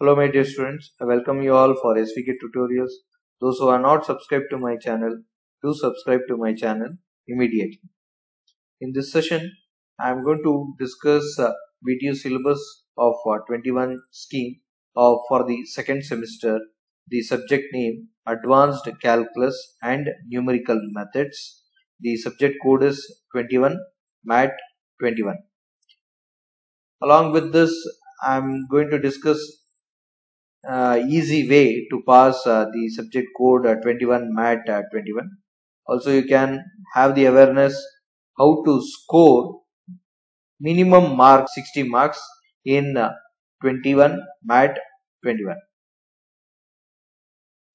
Hello my dear students, I welcome you all for SVK Tutorials. Those who are not subscribed to my channel, do subscribe to my channel immediately. In this session, I am going to discuss VTU syllabus of 21 scheme for the second semester, the subject name Advanced Calculus and Numerical Methods. The subject code is 21MAT21. Along with this, I am going to discuss easy way to pass the subject code 21MAT21. Also, you can have the awareness how to score minimum mark 60 marks in 21MAT21.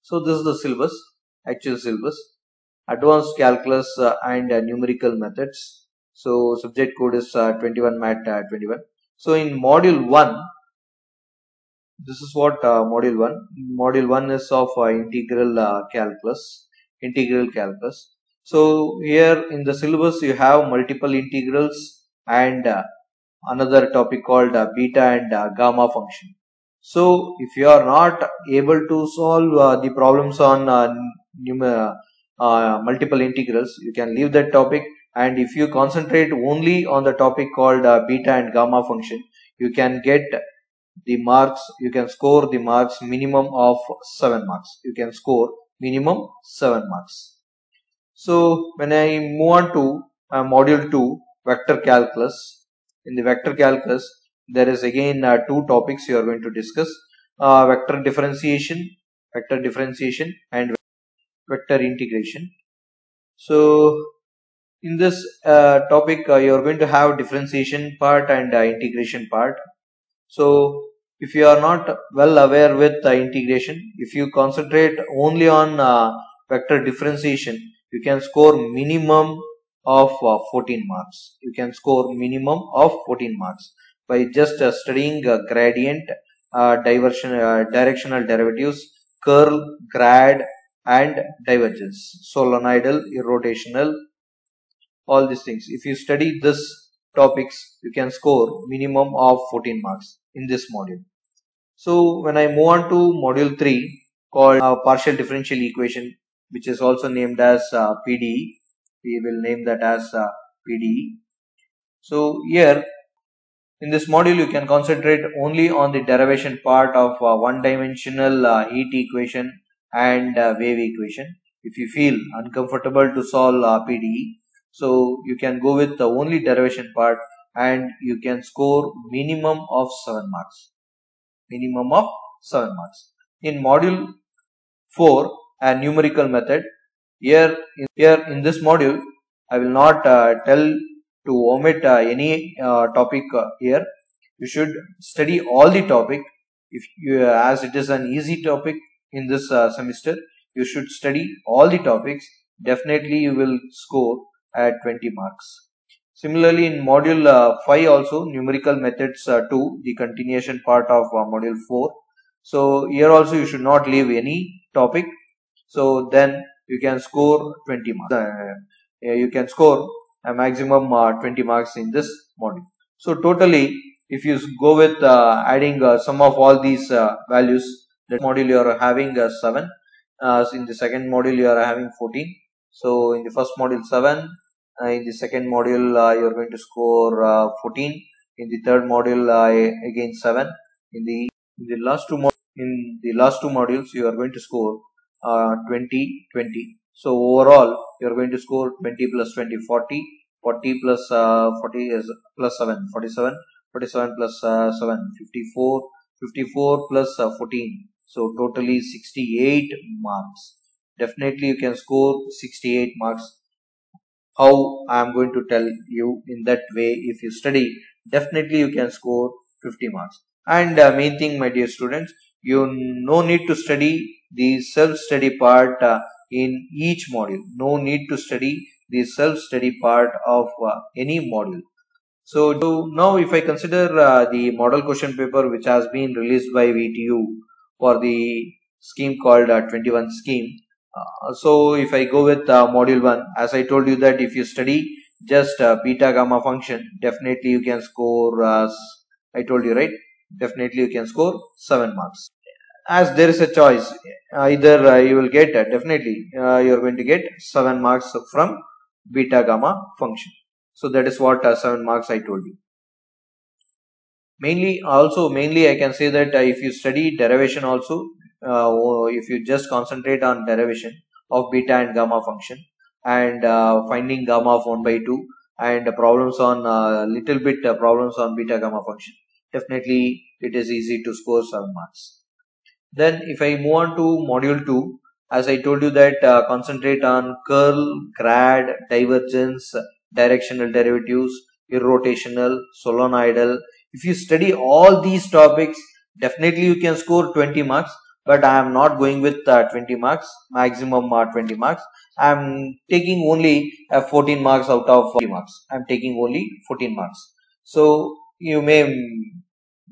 So this is the syllabus, actual syllabus, Advanced Calculus and Numerical Methods. So subject code is 21MAT21. So in module 1, this is what module 1. Module 1 is of integral calculus. So here in the syllabus you have multiple integrals and another topic called beta and gamma function. So if you are not able to solve the problems on multiple integrals, you can leave that topic, and if you concentrate only on the topic called beta and gamma function, you can get the marks, you can score the marks minimum of 7 marks. You can score minimum 7 marks. So when I move on to module 2, vector calculus. In the vector calculus, there is again two topics you are going to discuss, vector differentiation and vector integration. So in this topic you are going to have differentiation part and integration part. So if you are not well aware with integration, if you concentrate only on vector differentiation, you can score minimum of 14 marks. You can score minimum of 14 marks by just studying gradient, directional derivatives, curl, grad and divergence, solenoidal, irrotational, all these things. If you study this topics, you can score minimum of 14 marks in this module. So when I move on to module 3 called partial differential equation, which is also named as PDE, we will name that as PDE. So here in this module you can concentrate only on the derivation part of one-dimensional heat equation and wave equation. If you feel uncomfortable to solve PDE, so you can go with the only derivation part and you can score minimum of 7 marks. Minimum of 7 marks. In module 4, a numerical method. Here in this module, I will not tell to omit any topic here. You should study all the topic. If you, as it is an easy topic in this semester, you should study all the topics. Definitely you will score at 20 marks. Similarly, in module 5 also, numerical methods 2, the continuation part of module 4. So here also you should not leave any topic. So then you can score 20 marks. You can score a maximum 20 marks in this module. So totally, if you go with adding sum of all these values, that module you are having 7. In the second module you are having 14. So in the first module 7. In the second module you are going to score 14. In the third module again 7. In the last two modules you are going to score 20 20. So overall you are going to score 20 plus 20 40, 40 plus 40 is plus 7 47, 47 plus 7 54, 54 plus 14, so totally 68 marks. Definitely you can score 68 marks. How I am going to tell you in that way, if you study, definitely you can score 50 marks. And main thing, my dear students, you no need to study the self-study part in each module. No need to study the self-study part of any module. So now if I consider the model question paper which has been released by VTU for the scheme called 21 scheme. So if I go with module 1, as I told you that if you study just beta gamma function, definitely you can score, I told you right, definitely you can score 7 marks. As there is a choice, either you will get, definitely you are going to get 7 marks from beta gamma function. So that is what 7 marks I told you. Mainly I can say that if you study derivation also, if you just concentrate on derivation of beta and gamma function and finding gamma of 1/2 and problems on little bit problems on beta gamma function, definitely it is easy to score 7 marks. Then if I move on to module 2, as I told you that concentrate on curl, grad, divergence, directional derivatives, irrotational, solenoidal. If you study all these topics, definitely you can score 20 marks. But I am not going with 20 marks, maximum 20 marks. I am taking only 14 marks out of 40 marks. I am taking only 14 marks. So you may,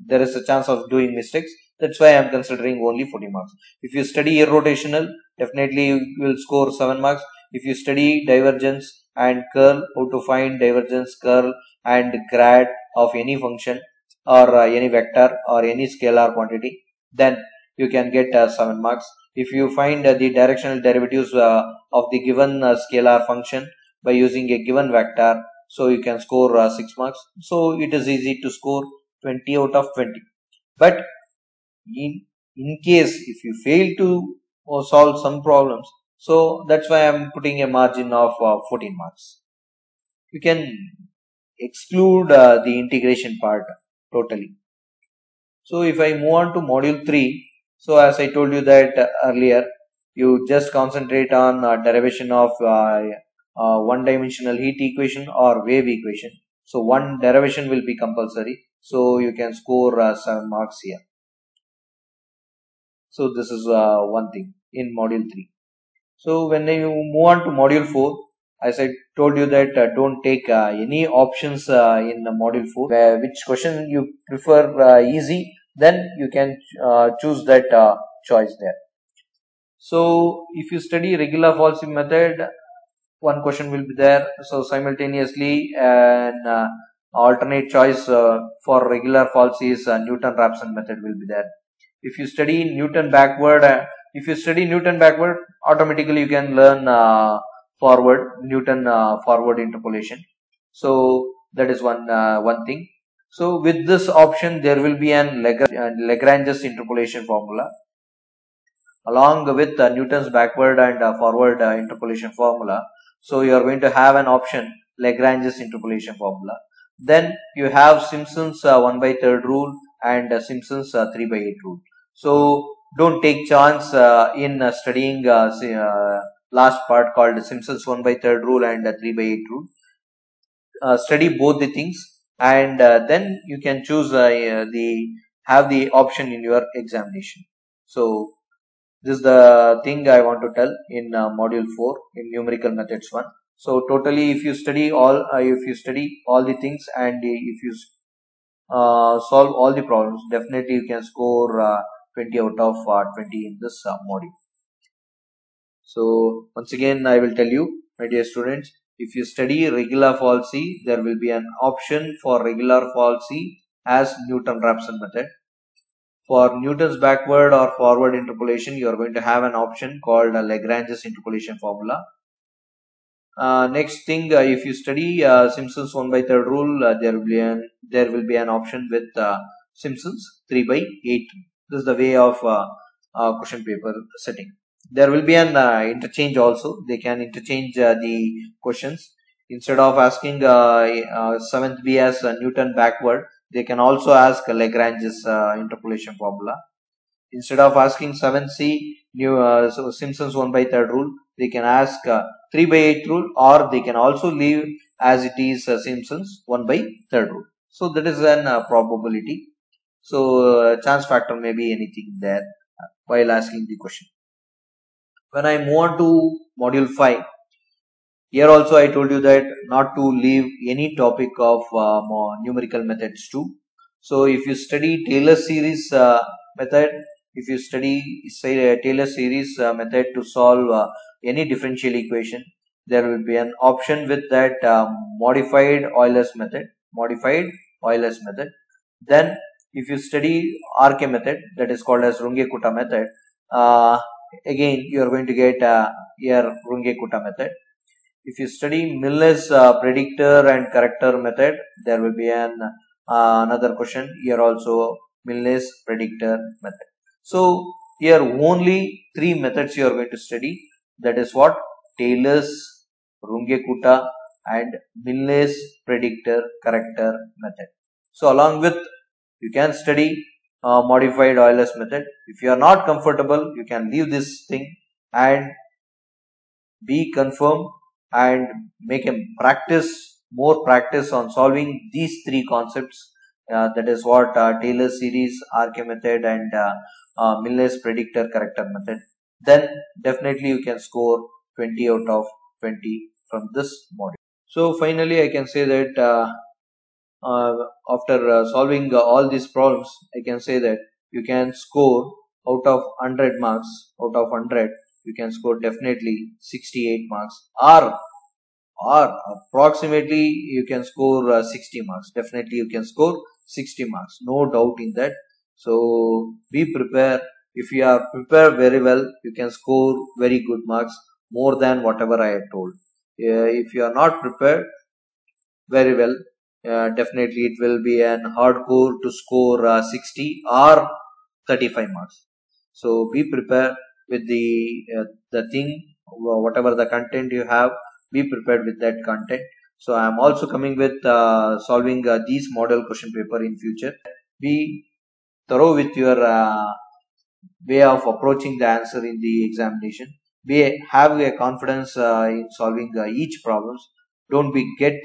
there is a chance of doing mistakes. That's why I am considering only 40 marks. If you study irrotational, definitely you will score 7 marks. If you study divergence and curl, how to find divergence, curl and grad of any function or any vector or any scalar quantity, then you can get 7 marks. If you find the directional derivatives of the given scalar function by using a given vector, so you can score 6 marks. So it is easy to score 20 out of 20. But in case if you fail to solve some problems, so that's why I am putting a margin of 14 marks. You can exclude the integration part totally. So if I move on to module 3, so as I told you that earlier, you just concentrate on derivation of one-dimensional heat equation or wave equation. So one derivation will be compulsory. So you can score 7 marks here. So this is one thing in module 3. So when you move on to module 4, as I told you that don't take any options in module 4. Which question you prefer easy, then you can choose that choice there. So if you study Regula Falsi method, one question will be there. So simultaneously an alternate choice for Regula Falsi is Newton Raphson method will be there. If you study Newton backward, automatically you can learn forward, Newton forward interpolation. So that is one thing. So with this option, there will be an Lagrange's interpolation formula along with Newton's backward and forward interpolation formula. So you are going to have an option Lagrange's interpolation formula. Then you have Simpson's 1/3 rule and Simpson's 3/8 rule. So don't take chance in studying last part called Simpson's 1/3 rule and 3/8 rule. Study both the things and then you can choose have the option in your examination. So this is the thing I want to tell in module 4 in numerical methods 1. So totally, if you study all the things and if you solve all the problems, definitely you can score 20 out of 20 in this module. So once again I will tell you, my dear students, if you study Regula Falsi, there will be an option for Regula Falsi as Newton-Raphson method. For Newton's backward or forward interpolation, you are going to have an option called Lagrange's interpolation formula. Next thing, if you study Simpson's 1/3 rule, there will be an option with Simpson's 3/8. This is the way of question paper setting. There will be an interchange also. They can interchange the questions. Instead of asking 7th B as Newton backward, they can also ask Lagrange's interpolation formula. Instead of asking 7th C, so Simpson's 1/3 rule, they can ask 3/8 rule, or they can also leave as it is Simpson's 1/3 rule. So that is an probability. So chance factor may be anything there while asking the question. When I move on to module 5, here also I told you that not to leave any topic of numerical methods too. So if you study Taylor series method, if you study Taylor series method to solve any differential equation, there will be an option with that modified Euler's method. Then if you study RK method, that is called as Runge Kutta method, again you are going to get your Runge Kutta method. If you study Milne's predictor and corrector method, there will be an another question here also, Milne's predictor method. So here only three methods you are going to study, that is what? Taylor's, Runge Kutta and Milne's predictor corrector method. So along with, you can study modified Euler's method. If you are not comfortable, you can leave this thing and be confirmed and make a practice, more practice on solving these three concepts, that is what Taylor series, RK method and Milne's predictor corrector method. Then definitely you can score 20 out of 20 from this module. So finally I can say that after solving all these problems, I can say that you can score out of 100 marks, out of 100 you can score definitely 68 marks or approximately you can score 60 marks. Definitely you can score 60 marks, no doubt in that. So be prepared. If you are prepared very well, you can score very good marks, more than whatever I have told. If you are not prepared very well, definitely it will be an hardcore to score 60 or 35 marks. So be prepared with the thing, whatever the content you have, be prepared with that content. So I am also coming with solving these model question paper in future. Be thorough with your way of approaching the answer in the examination. Have a confidence in solving each problems. Don't be get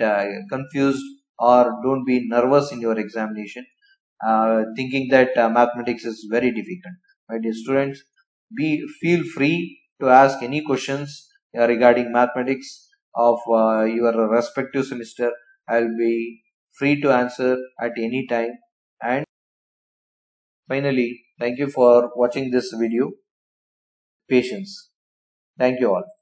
confused or don't be nervous in your examination, thinking that mathematics is very difficult. My dear students, feel free to ask any questions regarding mathematics of your respective semester. I will be free to answer at any time. And finally, thank you for watching this video. Patience. Thank you all.